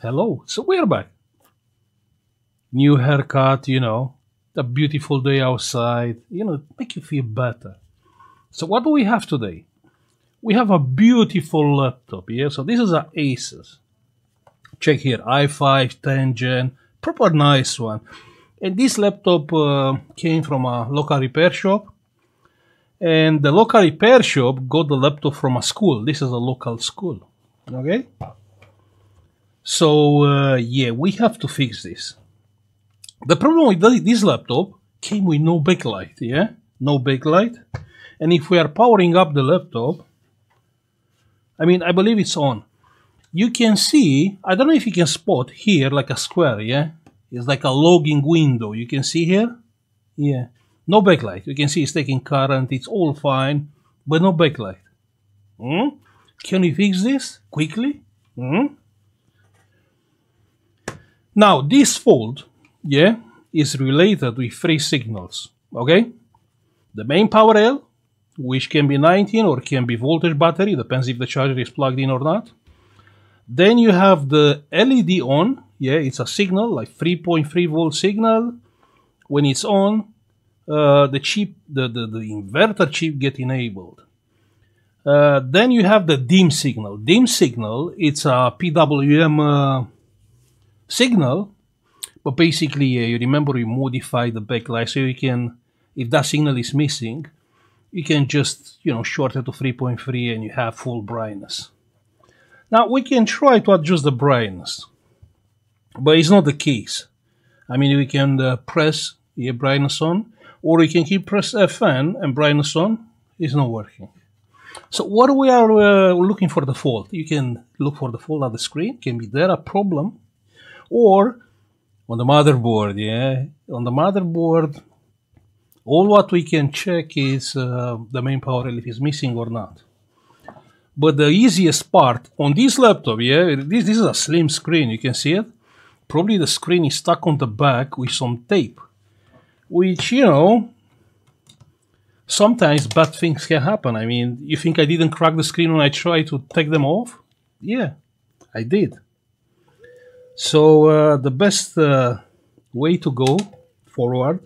Hello, so we're back. New haircut, you know, a beautiful day outside, you know, make you feel better. So what do we have today? We have a beautiful laptop here. Yeah? So this is an Asus. Check here, i5 10th gen, proper nice one. And this laptop came from a local repair shop. And the local repair shop got the laptop from a school. This is a local school, okay? So, yeah, we have to fix this. The problem with this laptop came with no backlight, yeah? No backlight. And if we are powering up the laptop, I mean, I believe it's on. You can see, I don't know if you can spot here, like a square, yeah? It's like a logging window. You can see here? Yeah. No backlight. You can see it's taking current. It's all fine, but no backlight. Mm? Can we fix this quickly? Mm? Now, this fault, yeah, is related with three signals, okay? The main power L, which can be 19 or can be voltage battery, depends if the charger is plugged in or not. Then you have the LED on, yeah, it's a signal, like 3.3 volt signal. When it's on, the chip, the inverter chip get enabled. Then you have the DIM signal. DIM signal, it's a PWM signal, but basically, you remember we modify the backlight, so you can, if that signal is missing, you can just, you know, short it to 3.3 and you have full brightness. Now, we can try to adjust the brightness, but it's not the case. I mean, we can press the brightness on, or we can keep press Fn and brightness on. It's not working. So what we are looking for the fault. You can look for the fault on the screen. Can be there a problem, or on the motherboard. Yeah, on the motherboard, all what we can check is the main power if it's missing or not. But the easiest part on this laptop, yeah, this is a slim screen, you can see it. Probably the screen is stuck on the back with some tape, which, you know, sometimes bad things can happen. I mean, you think I didn't crack the screen when I tried to take them off? Yeah, I did. So the best way to go forward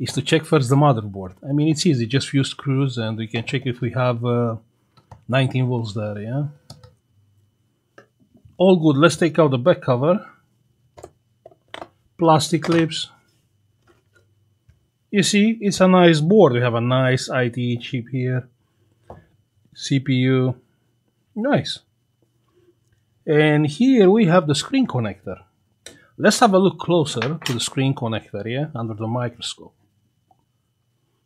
is to check first the motherboard. I mean, it's easy, just few screws and we can check if we have 19 volts there, yeah? All good, let's take out the back cover. Plastic clips. You see, it's a nice board. We have a nice ITE chip here. CPU. Nice. And here we have the screen connector. Let's have a look closer to the screen connector, yeah? Under the microscope.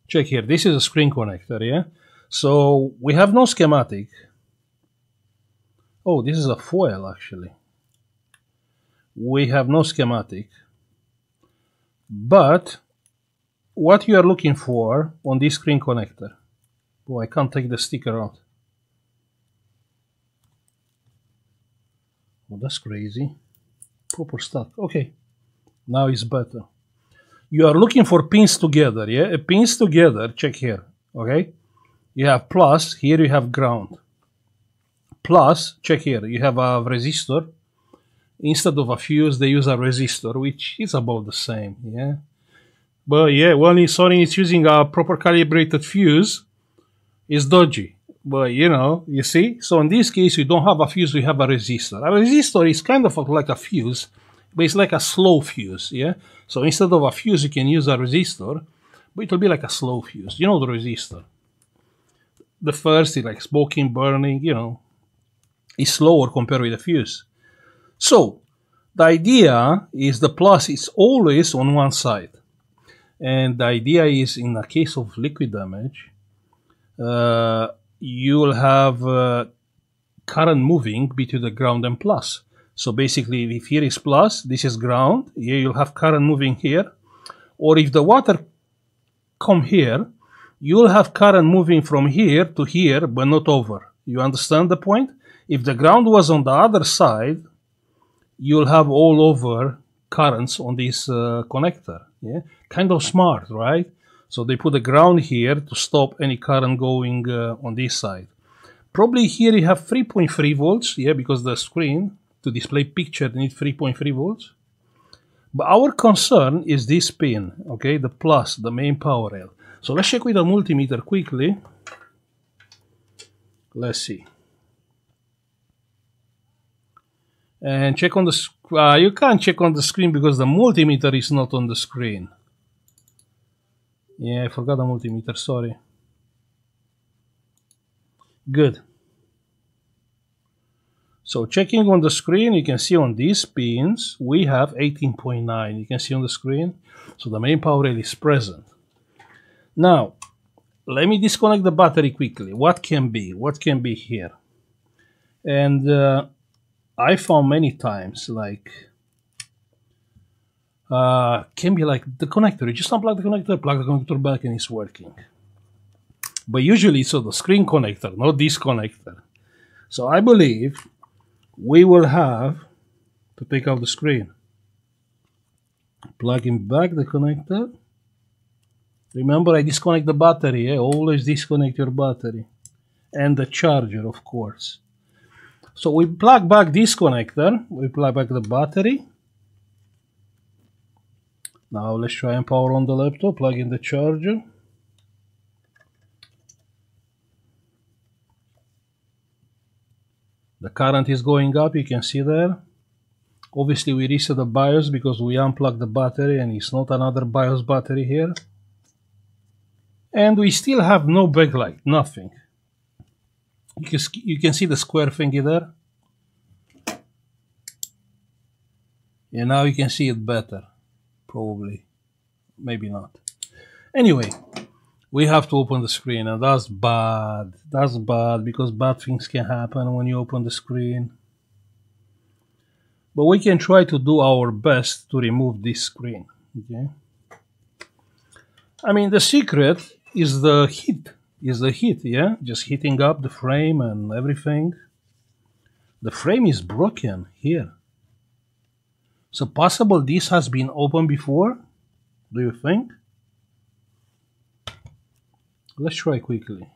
Check here, this is a screen connector, yeah? So we have no schematic. Oh, this is a foil actually. We have no schematic. But what you are looking for on this screen connector. Oh, I can't take the sticker out. Oh, that's crazy. Proper stuff. Okay. Now it's better. You are looking for pins together, yeah? Pins together, check here, okay? You have plus, here you have ground. Plus, check here, you have a resistor. Instead of a fuse, they use a resistor, which is about the same, yeah? But yeah, well, Sony is using a proper calibrated fuse. It's dodgy, but you know, you see? So in this case, we don't have a fuse, we have a resistor. A resistor is kind of like a fuse, but it's like a slow fuse, yeah? So instead of a fuse, you can use a resistor, but it'll be like a slow fuse. You know the resistor. The first is like smoking, burning, you know, is slower compared with the fuse. So the idea is the plus is always on one side. And the idea is in the case of liquid damage, you will have current moving between the ground and plus. So basically if here is plus, this is ground, here you'll have current moving here. Or if the water come here, you'll have current moving from here to here, but not over. You understand the point? If the ground was on the other side, you'll have all over currents on this connector. Yeah, kind of smart, right? So they put the ground here to stop any current going on this side. Probably here you have 3.3 volts, yeah, because the screen to display picture need 3.3 volts. But our concern is this pin, okay, the plus, the main power rail. So let's check with a multimeter quickly. Let's see. And check on the, you can't check on the screen because the multimeter is not on the screen. Yeah, I forgot the multimeter, sorry. Good. So checking on the screen, you can see on these pins, we have 18.9. You can see on the screen. So the main power rail is present. Now, let me disconnect the battery quickly. What can be? What can be here? And I found many times, like, can be like the connector. You just unplug the connector, plug the connector back, and it's working. But usually it's on the screen connector, not this connector. So I believe we will have to take out the screen. Plugging back the connector. Remember, I disconnect the battery. Eh? Always disconnect your battery. And the charger, of course. So we plug back this connector. We plug back the battery. Now let's try and power on the laptop. Plug in the charger. The current is going up, you can see there. Obviously we reset the BIOS because we unplugged the battery and it's not another BIOS battery here. And we still have no backlight, nothing. You can see the square thingy there. And now you can see it better, probably. Maybe not. Anyway, we have to open the screen, and that's bad. That's bad, because bad things can happen when you open the screen. But we can try to do our best to remove this screen, okay? I mean, the secret is the heat, yeah? Just heating up the frame and everything. The frame is broken here. So possible this has been opened before, do you think? Let's try quickly.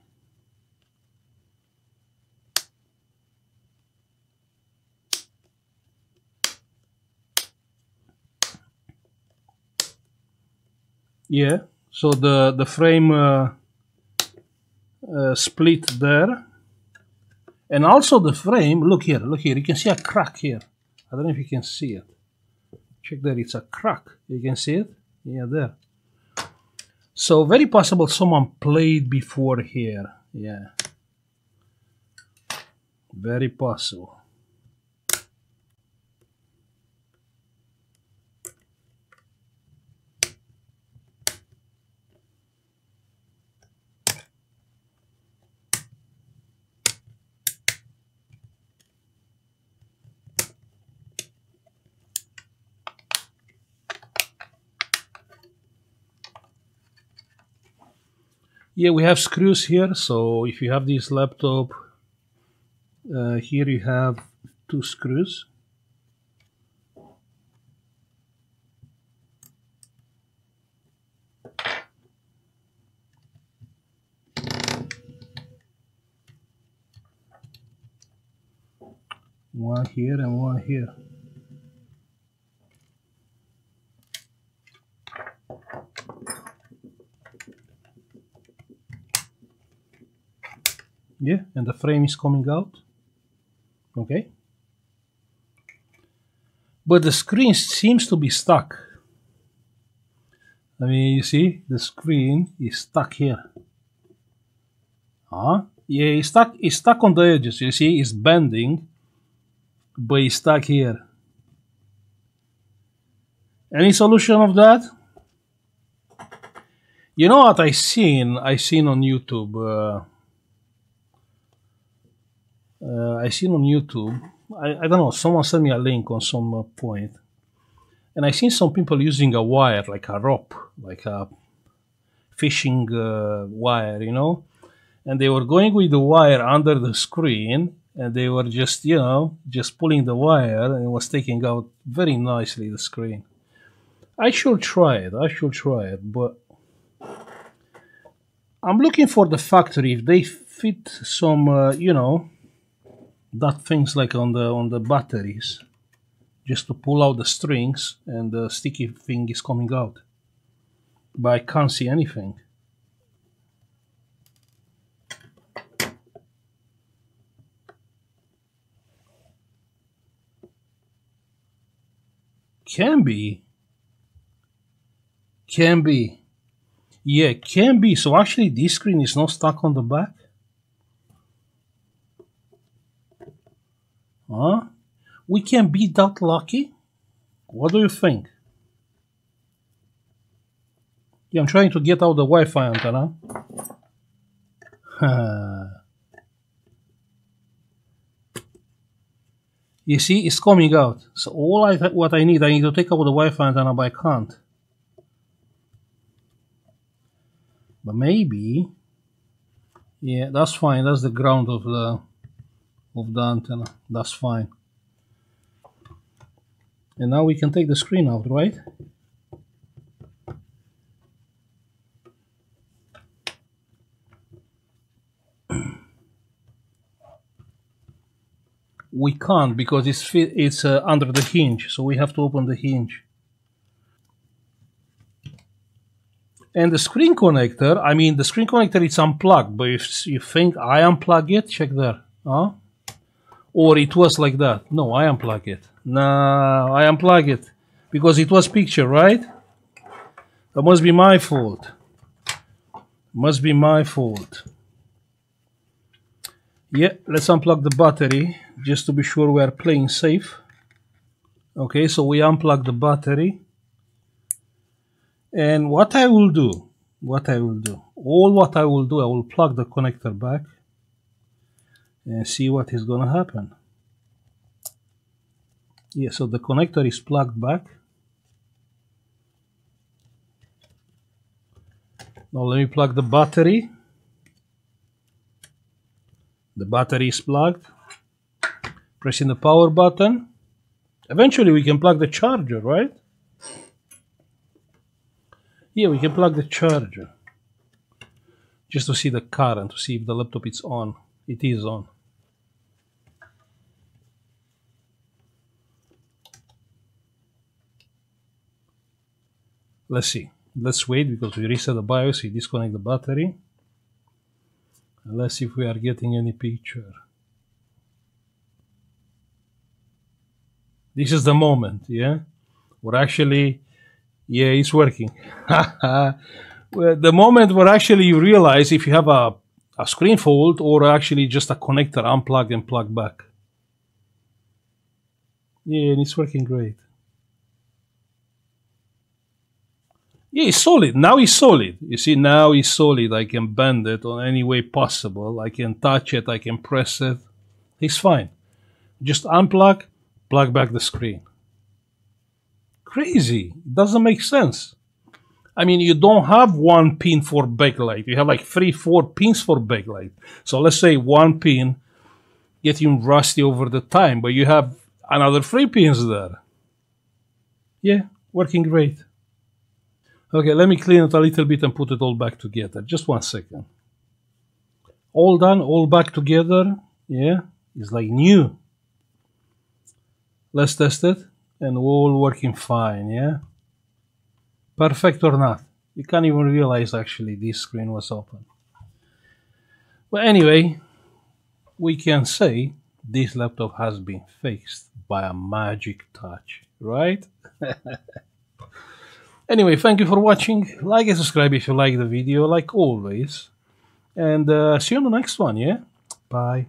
Yeah, so the frame split there. And also the frame, look here, you can see a crack here. I don't know if you can see it. Check there, it's a crack. You can see it? Yeah, there. So very possible someone played before here, yeah, very possible. Yeah, we have screws here, so if you have this laptop, here you have 2 screws. One here and one here. Yeah, and the frame is coming out, okay? But the screen seems to be stuck. I mean, you see, the screen is stuck here. Huh? Yeah, it's stuck on the edges, you see, it's bending, but it's stuck here. Any solution of that? You know what I seen on YouTube, I don't know, someone sent me a link on some point. And I seen some people using a wire, like a rope, like a fishing wire, you know. And they were going with the wire under the screen, and they were just, you know, just pulling the wire, and it was taking out very nicely the screen. I should try it, but I'm looking for the factory, if they fit some, you know, that things like on the batteries, just to pull out the strings and the sticky thing is coming out. But I can't see anything. Can be. Yeah, can be. So actually this screen is not stuck on the back. Huh? We can be that lucky? What do you think? Yeah, I'm trying to get out the Wi-Fi antenna. You see, it's coming out. So all what I need to take out the Wi-Fi antenna, but I can't. But maybe, yeah, that's fine. That's the ground of the antenna. That's fine. And now we can take the screen out, right? We can't because it's under the hinge, so we have to open the hinge. And the screen connector, I mean, the screen connector, it's unplugged, but if you think I unplug it, check there. Huh? Or it was like that. No, I unplug it. No, I unplug it because it was picture, right? That must be my fault. Must be my fault. Yeah, let's unplug the battery just to be sure we are playing safe. Okay, so we unplug the battery. And what I will do, I will plug the connector back and see what is gonna happen. Yeah, so the connector is plugged back. Now let me plug the battery. The battery is plugged. Pressing the power button. Eventually we can plug the charger, right? Yeah, we can plug the charger. Just to see the current, to see if the laptop is on. It is on. Let's see. Let's wait because we reset the BIOS, we disconnect the battery. Let's see if we are getting any picture. This is the moment, yeah? We're actually, yeah, it's working. Well, the moment where actually you realize if you have a screen fault or actually just a connector unplugged and plugged back. Yeah, and it's working great. Yeah, it's solid. Now it's solid. You see, now it's solid. I can bend it on any way possible. I can touch it. I can press it. It's fine. Just unplug, plug back the screen. Crazy. It doesn't make sense. I mean, you don't have one pin for backlight. You have like 3, 4 pins for backlight. So let's say one pin getting rusty over the time, but you have another 3 pins there. Yeah, working great. Okay, let me clean it a little bit and put it all back together. Just 1 second. All done, all back together. Yeah, it's like new. Let's test it. And all working fine, yeah? Perfect or not. You can't even realize actually this screen was open. Well, anyway, we can say this laptop has been fixed by a magic touch, right? Anyway, thank you for watching. Like and subscribe if you like the video, like always. And see you on the next one, yeah? Bye.